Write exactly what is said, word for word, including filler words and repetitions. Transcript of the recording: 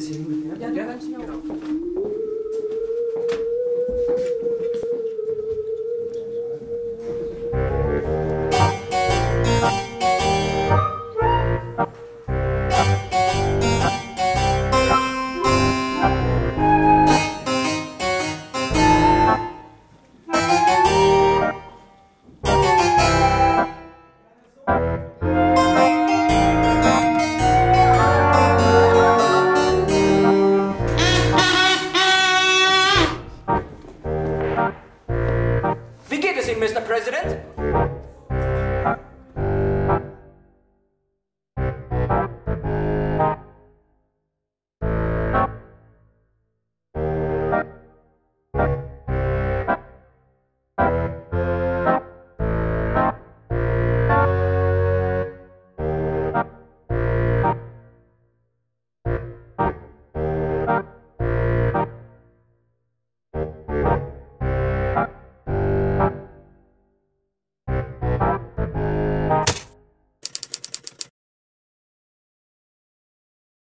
für Sie. Ja, ja, ja, genau.